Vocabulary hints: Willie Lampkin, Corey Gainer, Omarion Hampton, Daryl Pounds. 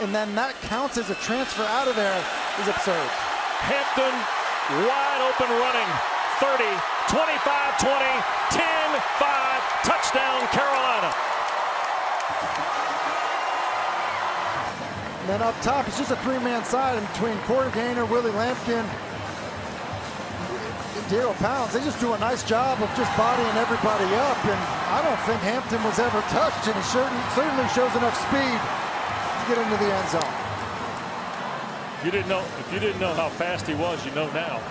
and then that counts as a transfer out of there is absurd. Hampton, wide open running. 30, 25, 20, 10, 5, touchdown Carolina. And then up top, it's just a three-man side in between Corey Gainer, Willie Lampkin, and Daryl Pounds. They just do a nice job of just bodying everybody up, and I don't think Hampton was ever touched, and he certainly shows enough speed to get into the end zone. If you didn't know how fast he was, you know now.